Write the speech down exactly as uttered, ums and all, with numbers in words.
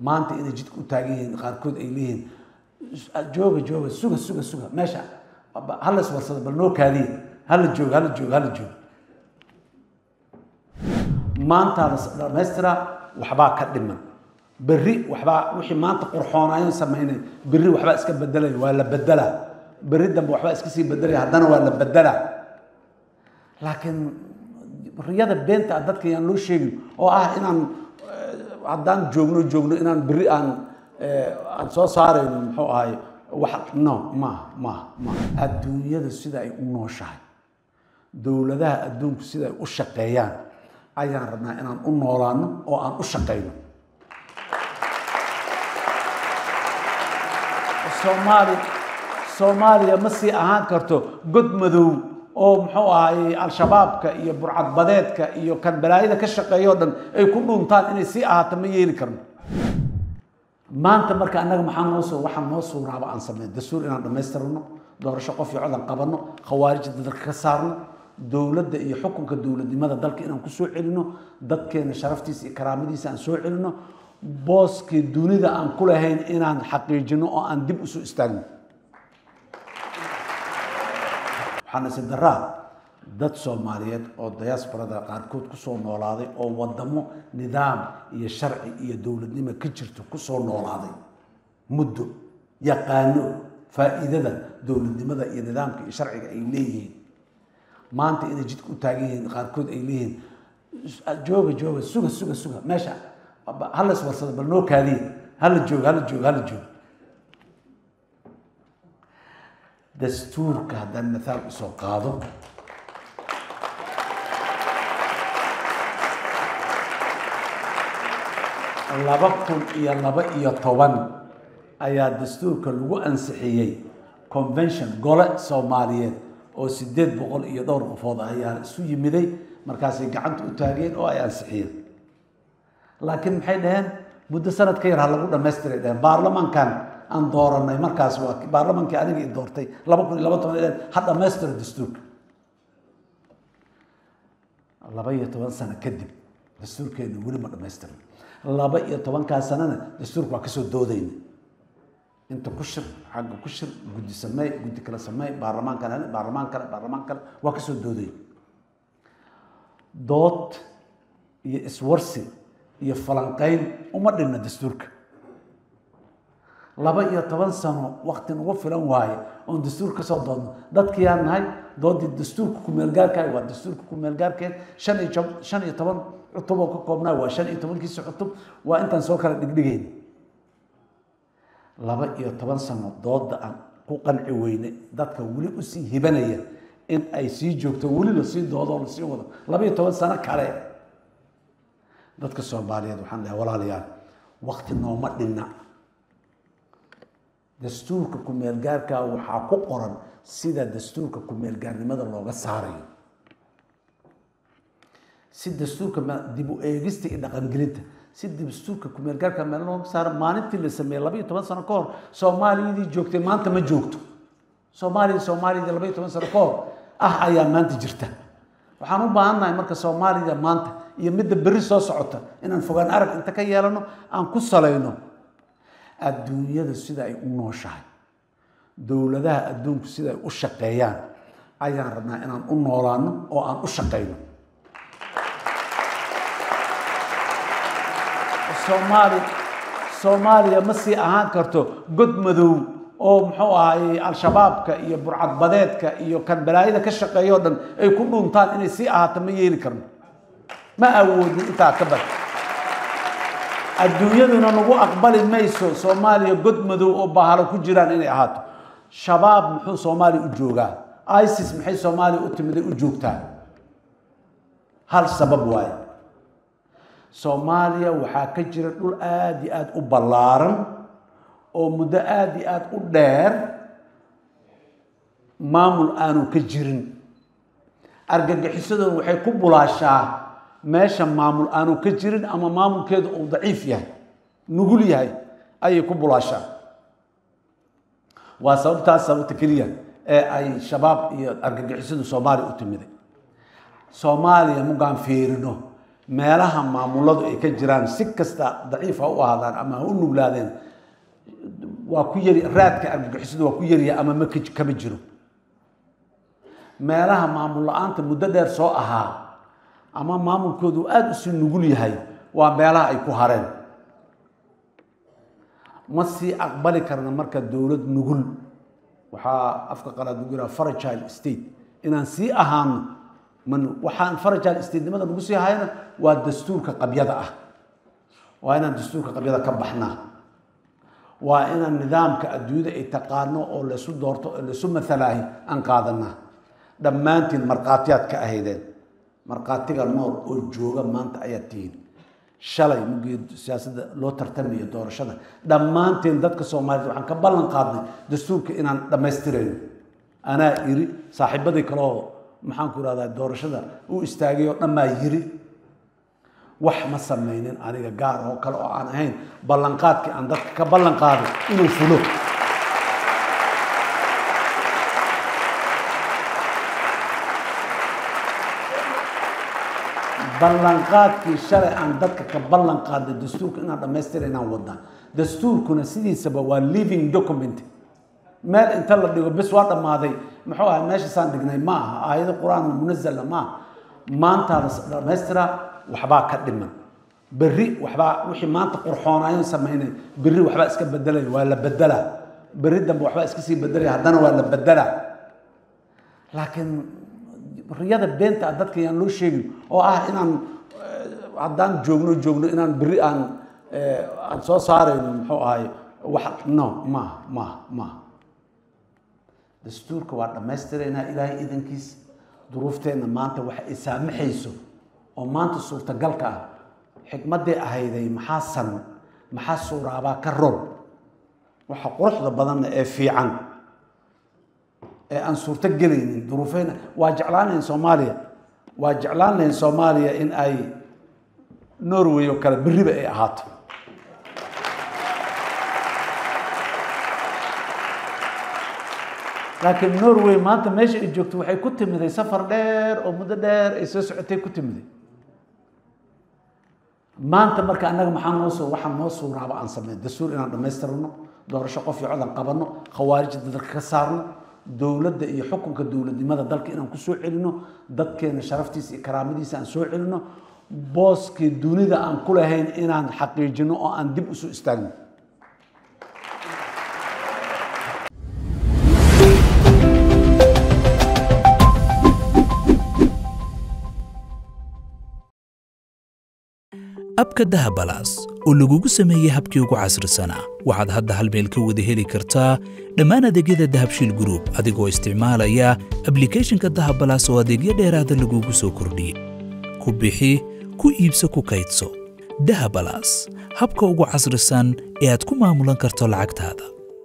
ما أنت إذا جدك وتاجين خاركود إلين جوجا جوجا سوق سوق سوق ماشى هلا سوى صدق بالنوك هذه هلا جوجا هلا جوجا هلا جوجا ما أنت هذا المسترة وحباك قدمنا بري وحباك وحي ما أنت قرحان عين سمعيني بري وحباك سك بدله ولا بدله بري دم وحباك سكسي بدله هدنا ولا بدله لكن الرياضة بنت عدتك ينلو شيء أو آه إن عدان جوجنو جوجنو إن بري أن أتصور صار المحوى واحد نو ما ما ما الدنيا ده سيدا يقولون شيء دولة ده الدنيا سيدا أشقيان أيان ربنا إن أنوران أو أن أشقيان سومالي سوماليا مصي أهان كرتو قد مذوب oo muxuu ahaayay al-shabaabka iyo burcad badeedka iyo kan balaayada ka shaqeeyo dhan ay ku dhuntaan inay si ahaato ma yeeli karno maanta marka annaga maxaan noo soo waxaan noo soo raaba aan sameeyo dastuur inaan dhamaystirno doorasho qof iyo codan qabanno khawaarijda dadka ka saarno dowladda iyo xukunka dowladnimada dalka inaan ku soo celino dadkeena sharaftiisa iyo karaamadiisa aan soo celino booskii dunida aan ku lahayn inaan xaqiijino oo aan dib u soo istaagno waxaan si daraa dad Soomaaliyeed oo diasporada qaarkood ku soo noolaaday oo wadamo nidaam iyo sharci iyo dawladnimo ka jirto ku soo noolaaday muddo yaqaano faa'iidada dawladnimada iyo nidaamka iyo sharciga ay leeyihiin maanta inay jidka u taagan yihiin qaarkood ay leeyihiin jooga jooga suga suga suga meesha halla is warsada bal noo kaadiin halla jooga halla jooga halla jooga دستورك هذا المثال سوقاضه لبقتم يا لبقية طوان أيا دستورك لو أنسحيي كونفنشن قلة سومالية أو سديد بقول إيا دور غفوضة أيا سوي مدي مركزي قعدت وتاجين أو أيا أنسحيين لكن محيدهن مدة سنة كير هلا قلنا ماستر إدهن بارلمان كان أن دورنا مركز واقع برلمان كأني قيد دورتي لبقون لبقون إلين حتى ماستر دستور لبقية طبعاً سنة كذب دستور كأني ولي مرة ماستر لبقية طبعاً كأسنة دستور واقصو دودين أنت كشر حق كشر قد سماي قد كلا سماي برلمان كأني برلمان كلا برلمان كلا واقصو دودين دوت يسورسي يفلانقين ومرنا دستورك لابد يتوان سنة وقت نوفر واي أن دستور كسادان دت كيان هاي دادي دستور كوميلجار كاي ودستور كوميلجار كاي شن يجاب شن يتوان عطبة كقمنا وشن يتوان كيس عطب وأنت نسوق على دقيقين لابد يتوان سنة داد عن قن عوين دت كولي أسي هبنية إن أي شيء جوكت ولي لسي دادا لسي ولا لابد يتوان سنة كله دت كسر بالي الحمد لله ولا ليان وقت النومات لنا دستورك كميل جارك وحقوق قرن سيدا دستورك كميل جار لماذا الله قصاري سيد دستورك ما دبو إيجستي إذا قنقلت سيد دستورك كميل جارك ما الله قصار ما نت اللي سمي الله بيتو بس أنا كور سومالي دي جوكت ما أنت ما جوكت سومالي سومالي دي الله بيتو بس أنا كور أه أيام ما أنت جرته وحنوب عنا يمرك سومالي ده ما أنت يمد بريسو صعدة إن الفقان أرك أنت كي يلانو أن كسلينو الدنيا ده سيدا يقولون شيء دولة ده الدنيا سيدا أشقيان أيان ربنا إن أنوران أو أن أشقيان سومالي سوماليا مصي أهان كرتو قد مذوب أو محوى الشبابك إيا برعد بديتك إيا كان بلايدا كشقيان دن أي كلهم تان إني سي أهاتم ييلي كرم ما أودي إتا كبر الدنيا دون نقول أقبل ميسو سومالي قد مدو أو بحر كجيران إني أهاتو شباب محو سومالي أجوجا آيسيس محي سومالي أتمدي أجوجتا هل سبب واي سوماليا وحا كجيران دول آدي آد أبلارن أو مدى آدي آد أدير مامو الآنو كجيران أرجع حسدا وحي كبولاشا ماشا معمول أنا كجيرن أما معمول كده أو ضعيف يعني نقول هاي أي كبولاشة وسبب تاسبب تكليا أي شباب أرجع يحسدوا سومالي أتمدي سومالي مو قام فيرنو meelaha maamuladu ay ka jiraan si kasta daciif u ahaadaan ama u nuglaadeen waa ku yari raadka argagixisadu waa ku yari ama ma kama jiro meelaha maamul la'aanta muddo dheer soo ahaa ama maamulkoodu aad isu nugul yahay waa meelaha ay ku hareen ma si aqbali karna marka dawlad nugul waxa afka qalaad ugu jira fragile state inaan si ahaan من وحان فرج على الاستدامة نقصي هاينا والدستور كقبيضة أه وهنا الدستور كقبيضة كبحنا وهنا النظام كأديودة اتقانو أو لسو دورتو لسو مثلاهي أنقاذنا دمانت المرقاتيات كأهيدين مرقاتيك المور أجوغا مانت أياتين شلي مجيد سياسة لو ترتمي دور شلي دمانت دادك سومالي وحان كبالن قادني دستور كإنان دميسترين أنا إيري صاحب بدي كلاو maxaan ku raada doorashada uu istaagayo dhamaa yiri wax ma sameeynin aniga gaar oo kale oo aan ahayn ballan qaadkii aan dadka ka ballan qaado inuu fulo ballan qaadkii shalay aan dadka ka ballan qaado dastuurka inaan dhameystirinaan wadnaa dastuurkuna sidiisaba waa living document مال انت الله ديغو بس وا دماداي مخو ها ماشي سان دغناي ما ايد قران منزل ما مانتا ماسترا وحبا كدمن بري وحبا وخي مانتا قرخونايو سميناي بري وحبا اسك بدلاي وا لا بدلا بري دم وحبا اسك سي بدلاي هادنا وا لا بدلا لكن رياده بنت ددك يان لو شيغي او اه ان ان هادان جوغنو جوغنو ان ان بري ان ان سو سارينو مخو هاي واخ نو ما ما ما dastuurka waa dhameystireynaa ilaahay idankiis duruufteena maanta wax ay saamaxayso oo maanta suurtagalka ah xikmaday ahayday maxaa san maxaa suuraaba ka rol waxa quruxda badan ee fiican ee aan suurta galaynin duruufeena waa jeclaanayeen Soomaaliya waa jeclaanayeen Soomaaliya in ay Norway oo kale biriba ay ahaato لكن نوروي ما أنت ماشي الجوكت وحي كنت مدي سفر دير أو مدة دير إساس عتي كنت مدي ما أنت مركا أنك محان نوصو وحان نوصو رابع عن سمين دستور إنا دميسترنا دور شقوفي عدن قبرنا خوارج دلك خسارنا دولة دي حكم كدولة دي ماذا دلك إنا كسوع علنا دلك إنا شرفتيس إكرامديس أن سوع علنا بوسكي دوني دا أن كل هين إنا حقيجنا أو أن دب أسو استغنى abka Dahab Plus oo lagu sameeyay habkii ugu casrisana waxaad hadda hal meel ka wada heli kartaa dhammaan adeegyada Dahab Shield Group adigoo isticmaalaya application-ka Dahab Plus oo adeegyo dheeraad ah lagu soo kordhiyay ku bixi ku iibso ku kaydso Dahab Plus habka ugu casrisan ee aad ku maamulan karto lacagtaada